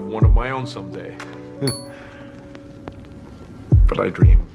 have one of my own someday. But I dream.